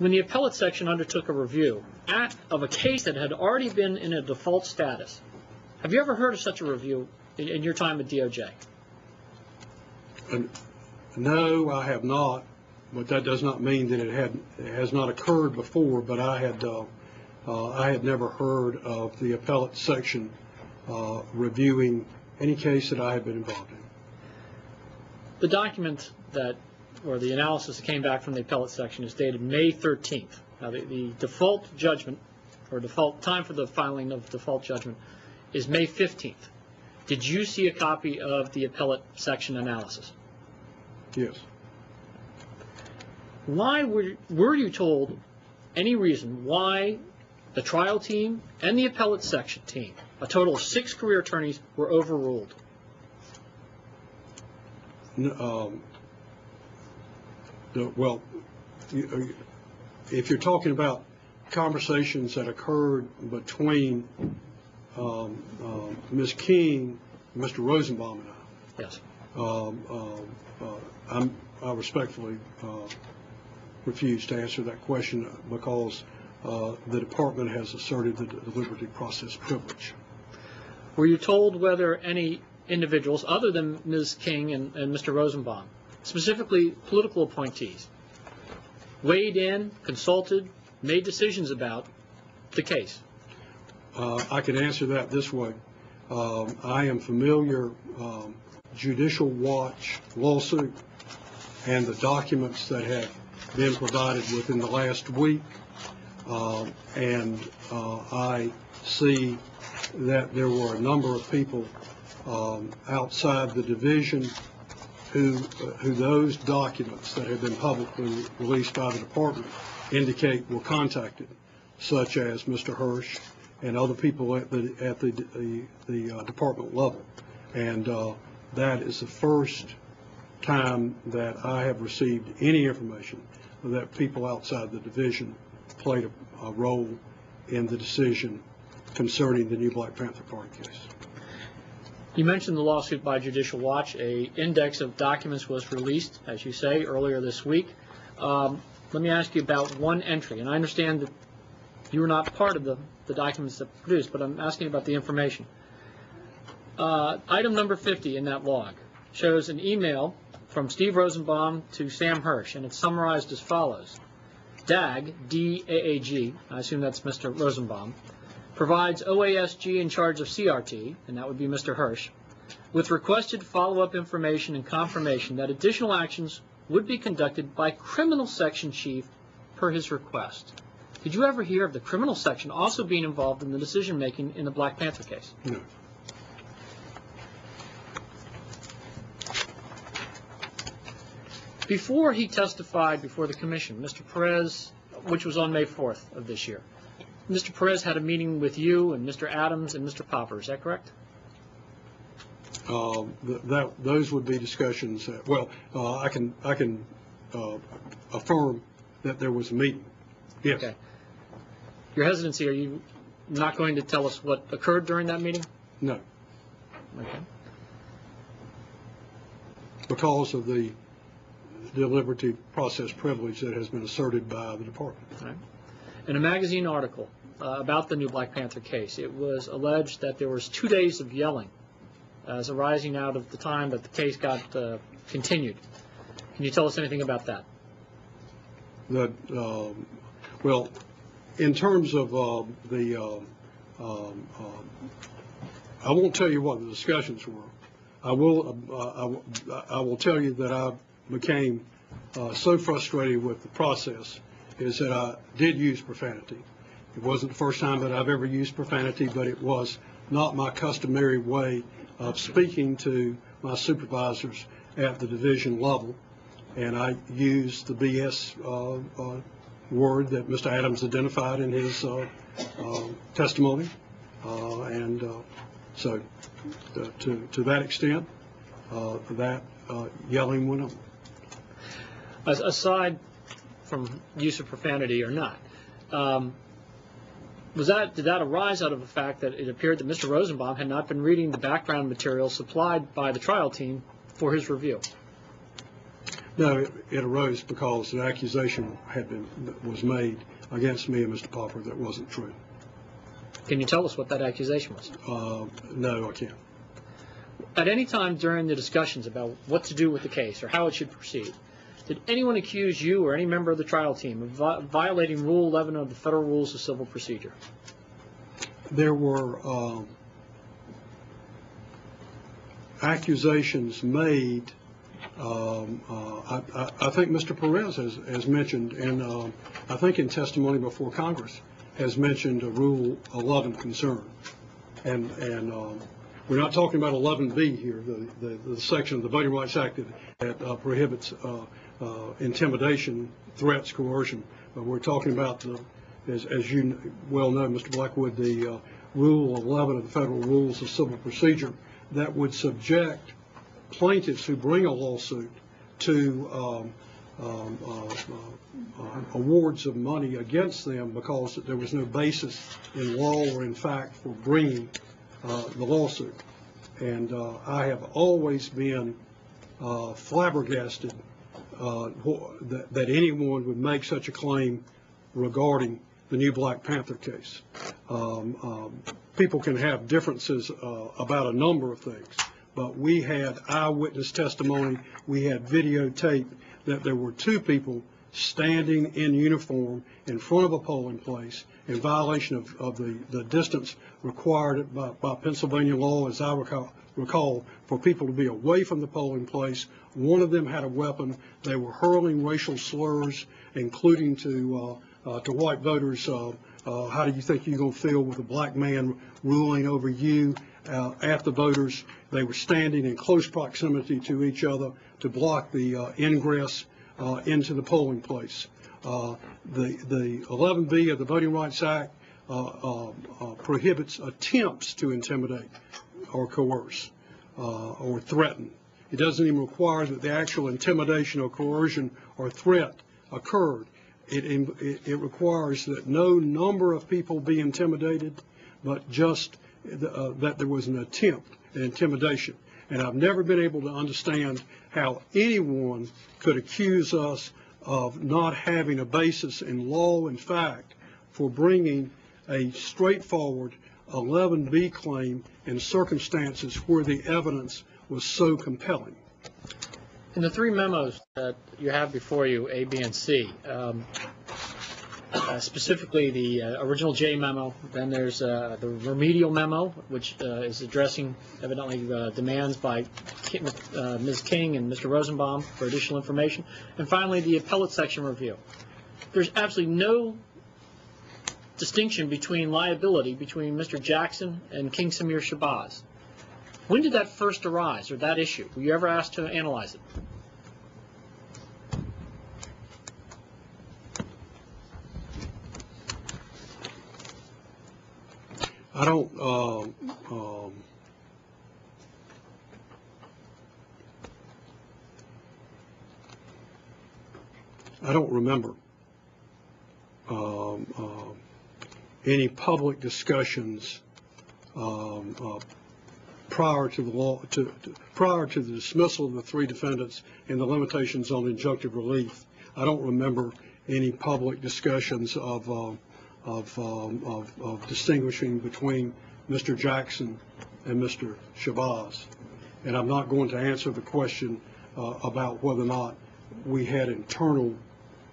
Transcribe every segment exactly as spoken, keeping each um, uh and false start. when the appellate section undertook a review at, of a case that had already been in a default status. Have you ever heard of such a review in, in your time at D O J? Um, no, I have not, but that does not mean that it, had, it has not occurred before, but I had, uh, uh, I had never heard of the appellate section uh, reviewing any case that I had been involved in. The document that, or the analysis that came back from the appellate section is dated May thirteenth. Now, the, the default judgment, or default time for the filing of default judgment, is May fifteenth. Did you see a copy of the appellate section analysis? Yes. Why were, were you told any reason why the trial team and the appellate section team, a total of six career attorneys, were overruled? Um, the, well, you, if you're talking about conversations that occurred between um, um, Miz King, Mister Rosenbaum, and I, yes, um, um, uh, I'm, I respectfully uh, refuse to answer that question because uh, the department has asserted the deliberative process privilege. Were you told whether any individuals other than Miz King and, and Mister Rosenbaum, specifically political appointees, weighed in, consulted, made decisions about the case? Uh, I can answer that this way. Um, I am familiar um, Judicial Watch lawsuit and the documents that have been provided within the last week, uh, and uh, I see that there were a number of people Um, outside the division who, uh, who those documents that have been publicly released by the department indicate were contacted, such as Mister Hirsch and other people at the, at the, the, the uh, department level. And uh, that is the first time that I have received any information that people outside the division played a, a role in the decision concerning the New Black Panther Party case. You mentioned the lawsuit by Judicial Watch. A index of documents was released, as you say, earlier this week. Um, let me ask you about one entry, and I understand that you were not part of the, the documents that were produced, but I'm asking about the information. Uh, item number fifty in that log shows an email from Steve Rosenbaum to Sam Hirsch, and it's summarized as follows. D A G, D A A G, I assume that's Mister Rosenbaum, provides O A S G in charge of C R T, and that would be Mister Hirsch, with requested follow-up information and confirmation that additional actions would be conducted by criminal section chief per his request. Did you ever hear of the criminal section also being involved in the decision-making in the Black Panther case? No. Before he testified before the commission, Mister Perez, which was on May fourth of this year, Mister Perez had a meeting with you and Mister Adams and Mister Popper. Is that correct? Uh, th that those would be discussions. That, well, uh, I can I can uh, affirm that there was a meeting. Yes. Okay. Your hesitancy. Are you not going to tell us what occurred during that meeting? No. Okay. Because of the deliberative process privilege that has been asserted by the department. All right. In a magazine article uh, about the New Black Panther case, it was alleged that there was two days of yelling as arising out of the time that the case got uh, continued. Can you tell us anything about that? That, um, well, in terms of uh, the, um, um, uh, I won't tell you what the discussions were. I will, uh, I, I will tell you that I became uh, so frustrated with the process is that I did use profanity. It wasn't the first time that I've ever used profanity, but it was not my customary way of speaking to my supervisors at the division level. And I used the B S uh, uh, word that Mister Adams identified in his uh, uh, testimony. Uh, and uh, so uh, to, to that extent, uh, that uh, yelling went on. As aside from use of profanity or not, um, was that did that arise out of the fact that it appeared that Mister Rosenbaum had not been reading the background material supplied by the trial team for his review? No, it, it arose because an accusation had been was made against me and Mister Popper that wasn't true. Can you tell us what that accusation was? Uh, no, I can't. At any time during the discussions about what to do with the case or how it should proceed, did anyone accuse you or any member of the trial team of vi violating Rule eleven of the Federal Rules of Civil Procedure? There were um, accusations made. Um, uh, I, I think Mister Perez has, has mentioned, and um, I think in testimony before Congress, has mentioned a Rule eleven concern. And, and um, we're not talking about eleven B here, the, the, the section of the Voting Rights Act that, that uh, prohibits uh, uh, intimidation, threats, coercion. Uh, we're talking about, the, as, as you well know, Mister Blackwood, the uh, Rule eleven of the Federal Rules of Civil Procedure that would subject plaintiffs who bring a lawsuit to um, um, uh, uh, awards of money against them because there was no basis in law or in fact for bringing uh, the lawsuit. And uh, I have always been uh, flabbergasted uh, that, that anyone would make such a claim regarding the New Black Panther case. Um, um, people can have differences uh, about a number of things. But we had eyewitness testimony, we had videotape that there were two people standing in uniform in front of a polling place in violation of, of the, the distance required by, by Pennsylvania law, as I recall, recall, for people to be away from the polling place. One of them had a weapon. They were hurling racial slurs, including to, uh, uh, to white voters, uh, uh, how do you think you're going to feel with a black man ruling over you? Uh, at the voters, they were standing in close proximity to each other to block the uh, ingress uh, into the polling place. Uh, the the eleven B of the Voting Rights Act uh, uh, uh, prohibits attempts to intimidate or coerce uh, or threaten. It doesn't even require that the actual intimidation or coercion or threat occurred. It, it, it requires that no number of people be intimidated, but just Uh, that there was an attempt at intimidation. And I've never been able to understand how anyone could accuse us of not having a basis in law and fact for bringing a straightforward eleven B claim in circumstances where the evidence was so compelling. In the three memos that you have before you, A, B, and C, um, Uh, specifically the uh, original J memo, then there's uh, the remedial memo, which uh, is addressing evidently the demands by uh, Miz King and Mister Rosenbaum for additional information, and finally the appellate section review. There's absolutely no distinction between liability between Mister Jackson and King Samir Shabazz. When did that first arise, or that issue? Were you ever asked to analyze it? I don't, uh, um, I don't remember um, uh, any public discussions um, uh, prior to the law, to, to, prior to the dismissal of the three defendants and the limitations on injunctive relief. I don't remember any public discussions of. Uh, Of, um, of, of distinguishing between Mister Jackson and Mister Shabazz. And I'm not going to answer the question uh, about whether or not we had internal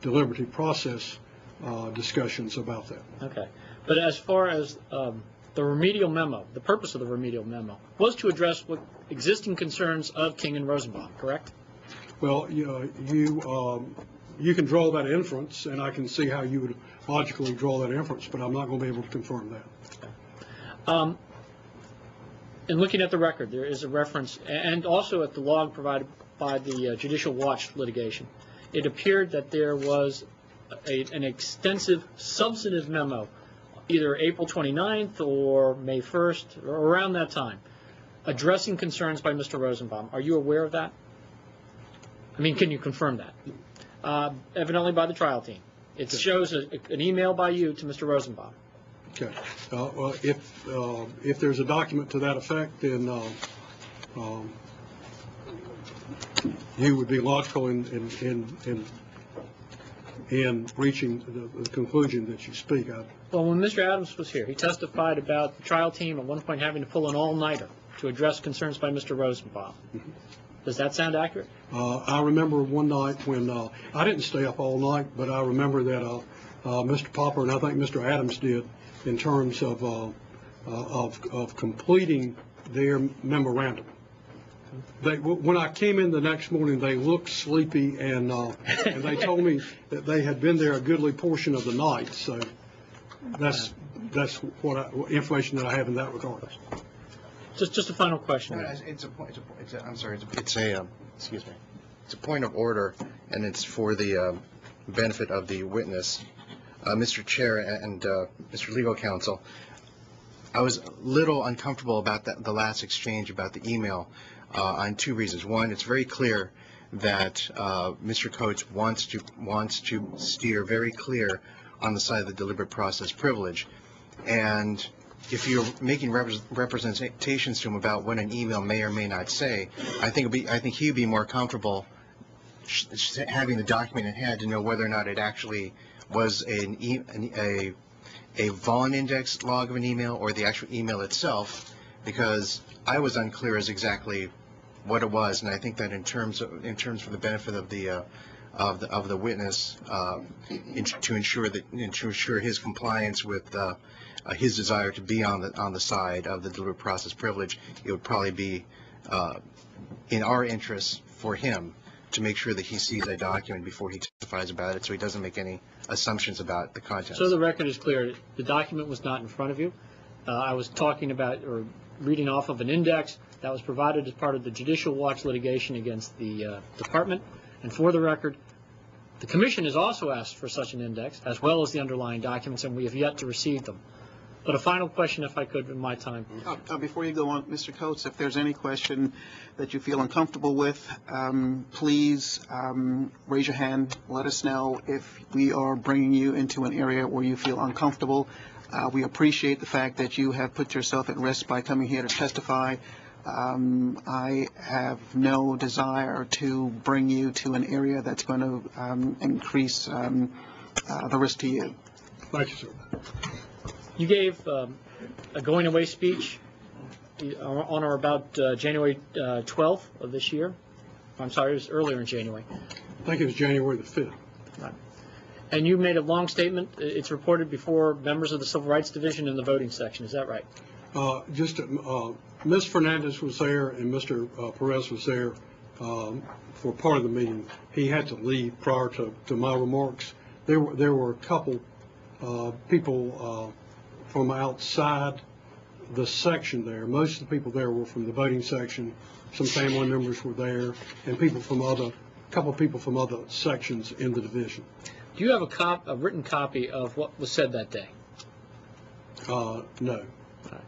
deliberative process uh, discussions about that. Okay. But as far as um, the remedial memo, the purpose of the remedial memo was to address what existing concerns of King and Rosenbaum, correct? Well, you, uh, you um, You can draw that inference, and I can see how you would logically draw that inference, but I'm not going to be able to confirm that. Okay. Um, in looking at the record, there is a reference, and also at the log provided by the uh, Judicial Watch litigation, it appeared that there was a, an extensive substantive memo, either April twenty-ninth or May first, or around that time, addressing concerns by Mister Rosenbaum. Are you aware of that? I mean, can you confirm that? Uh, evidently by the trial team. It shows a, an email by you to Mister Rosenbaum. Okay. Uh, well, if uh, if there's a document to that effect, then uh, um, you would be logical in in in, in, in reaching the, the conclusion that you speak of. Well, when Mister Adams was here, he testified about the trial team at one point having to pull an all-nighter to address concerns by Mister Rosenbaum. Mm-hmm. Does that sound accurate? Uh, I remember one night when uh, I didn't stay up all night, but I remember that uh, uh, Mister Popper and I think Mister Adams did, in terms of uh, uh, of, of completing their memorandum. They, when I came in the next morning, they looked sleepy, and, uh, and they told me that they had been there a goodly portion of the night. So that's that's what I, information that I have in that regard. Just, just a final question. No, it's a point. It's a, I'm sorry. It's a, it's a um, excuse me. It's a point of order, and it's for the um, benefit of the witness, uh, Mister Chair and uh, Mister Legal Counsel. I was a little uncomfortable about that, the last exchange about the email, uh, on two reasons. One, it's very clear that uh, Mister Coates wants to wants to steer very clear on the side of the deliberate process privilege, and if you're making representations to him about what an email may or may not say, I think it'd be, I think he'd be more comfortable sh having the document in hand to know whether or not it actually was an e an, a a Vaughn index log of an email or the actual email itself, because I was unclear as exactly what it was, and I think that in terms of, in terms for the benefit of the uh, of the of the witness, uh, in, to ensure that in, to ensure his compliance with uh, Uh, his desire to be on the on the side of the deliberate process privilege, it would probably be uh, in our interest for him to make sure that he sees that document before he testifies about it, so he doesn't make any assumptions about the content. So the record is clear. The document was not in front of you. Uh, I was talking about or reading off of an index that was provided as part of the Judicial Watch litigation against the uh, department. And for the record, the Commission has also asked for such an index, as well as the underlying documents, and we have yet to receive them. But a final question, if I could, in my time. Uh, uh, before you go on, Mister Coates, if there's any question that you feel uncomfortable with, um, please um, raise your hand. Let us know if we are bringing you into an area where you feel uncomfortable. Uh, we appreciate the fact that you have put yourself at risk by coming here to testify. Um, I have no desire to bring you to an area that's going to um, increase um, uh, the risk to you. Thank you, sir. You gave um, a going away speech on or about uh, January uh, twelfth of this year. I'm sorry, it was earlier in January. I think it was January the fifth. Right. And you made a long statement. It's reported before members of the Civil Rights Division in the voting section. Is that right? Uh, just uh, Miz Fernandez was there and Mister Uh, Perez was there um, for part of the meeting. He had to leave prior to, to my remarks. There were there were a couple uh, people. Uh, from outside the section there. Most of the people there were from the voting section. Some family members were there, and people from other, a couple of people from other sections in the division. Do you have a, cop, a written copy of what was said that day? Uh, no. Right.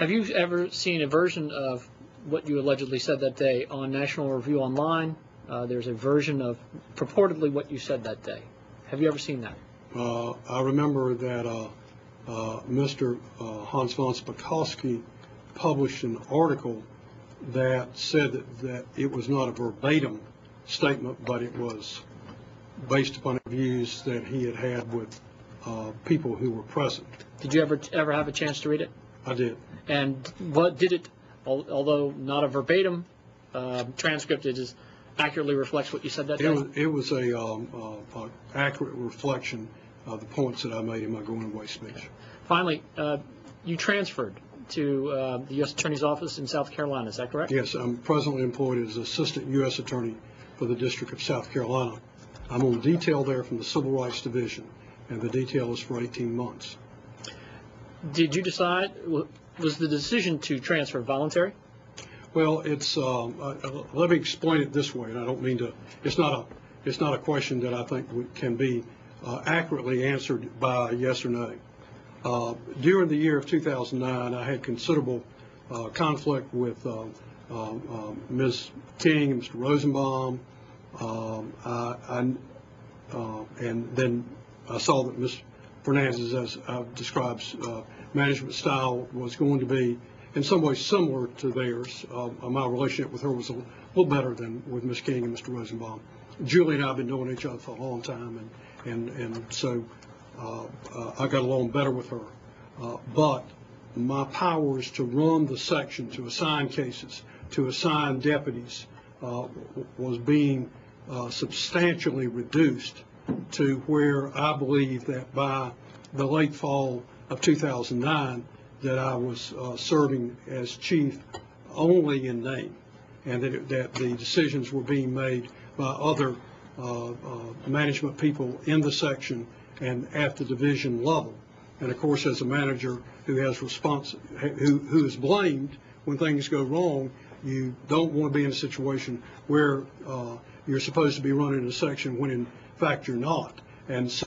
Have you ever seen a version of what you allegedly said that day on National Review Online? Uh, there's a version of purportedly what you said that day. Have you ever seen that? Uh, I remember that uh, Uh, Mister Uh, Hans von Spakovsky published an article that said that, that it was not a verbatim statement, but it was based upon views that he had had with uh, people who were present. Did you ever ever have a chance to read it? I did. And what did it, al although not a verbatim uh, transcript, it is accurately reflects what you said that day? It was, it was a um, uh, accurate reflection of the points that I made in my going away speech. Finally, uh, you transferred to uh, the U S Attorney's Office in South Carolina, is that correct? Yes, I'm presently employed as Assistant U S Attorney for the District of South Carolina. I'm on detail there from the Civil Rights Division, and the detail is for eighteen months. Did you decide, was the decision to transfer voluntary? Well, it's, um, uh, let me explain it this way, and I don't mean to, it's not a, it's not a question that I think can be Uh, accurately answered by yes or no. Uh, during the year of two thousand nine, I had considerable uh, conflict with uh, um, uh, Miz King and Mister Rosenbaum, um, I, I, uh, and then I saw that Miz Fernandez, as I've described, uh, management style was going to be in some ways similar to theirs. Uh, my relationship with her was a little better than with Miz King and Mister Rosenbaum. Julie and I have been knowing each other for a long time, and, and, and so uh, uh, I got along better with her. Uh, but my powers to run the section, to assign cases, to assign deputies, uh, was being uh, substantially reduced to where I believe that by the late fall of two thousand nine, that I was uh, serving as chief only in name, and that, it, that the decisions were being made by other uh, uh, management people in the section and at the division level. And of course, as a manager who has respons who, who is blamed when things go wrong, you don't want to be in a situation where uh, you're supposed to be running a section when in fact you're not. And so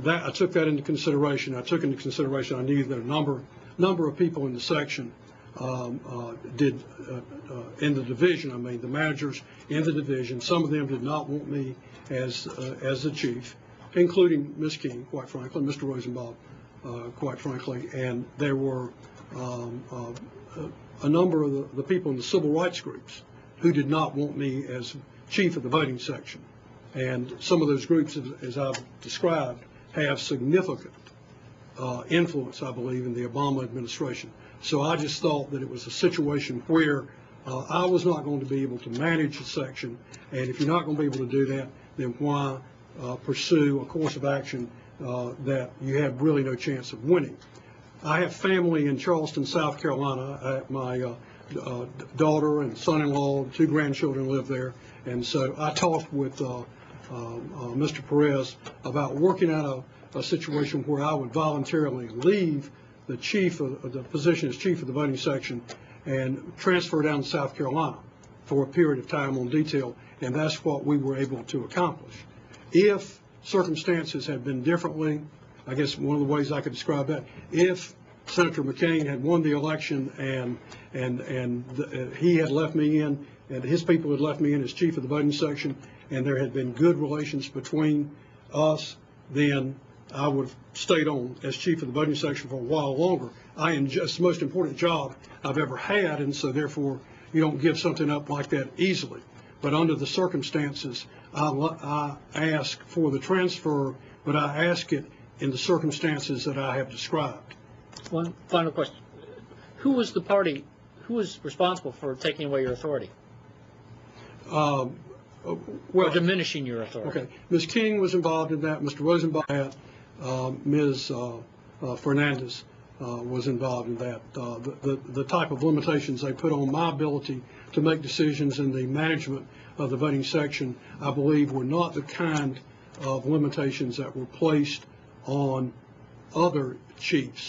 that, I took that into consideration. I took into consideration I knew that a number number of people in the section um, uh, did uh, uh, in the division. I mean, the managers in the division. Some of them did not want me as uh, as the chief, including Miz King, quite frankly, Mister Rosenbaum, uh, quite frankly, and there were um, uh, a number of the, the people in the civil rights groups who did not want me as chief of the voting section. And some of those groups, as I've described, have significant uh, influence, I believe, in the Obama administration. So I just thought that it was a situation where uh, I was not going to be able to manage the section, and if you're not going to be able to do that, then why Uh, pursue a course of action uh, that you have really no chance of winning. I have family in Charleston, South Carolina. I, my uh, uh, daughter and son-in-law, two grandchildren live there, and so I talked with uh, uh, uh, Mister Perez about working out a, a situation where I would voluntarily leave the chief of the position as chief of the voting section and transfer down to South Carolina for a period of time on detail, and that's what we were able to accomplish. If circumstances had been differently, I guess one of the ways I could describe that, if Senator McCain had won the election and and and the, uh, he had left me in, and his people had left me in as chief of the voting section, and there had been good relations between us, then I would have stayed on as chief of the voting section for a while longer. I am just the most important job I've ever had, and so therefore you don't give something up like that easily. But under the circumstances, I, I ask for the transfer, but I ask it in the circumstances that I have described. One final question. Who was the party, who was responsible for taking away your authority? Um, well, or diminishing your authority? Okay. Miz King was involved in that. Mister Rosenbaum, uh, Miz Uh, uh, Fernandez uh, was involved in that. Uh, the, the, the type of limitations they put on my ability to make decisions in the management of the voting section, I believe, were not the kind of limitations that were placed on other chiefs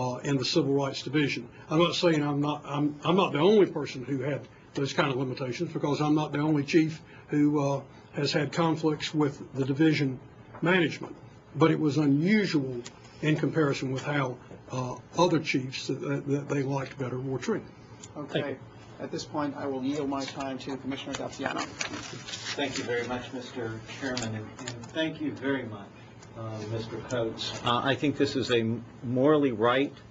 uh, in the Civil Rights Division. I'm not saying I'm not, I'm, I'm not the only person who had those kind of limitations, because I'm not the only chief who uh, has had conflicts with the division management, but it was unusual in comparison with how uh, other chiefs that, that they liked better were treated. Okay. At this point, I will yield my time to Commissioner Gaziano. Thank you very much, Mister Chairman, and, and thank you very much, uh, Mister Coates. Uh, I think this is a morally right